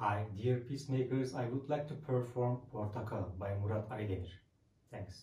Hi, dear peacemakers, I would like to perform Portakal by Murat Aydemir. Thanks.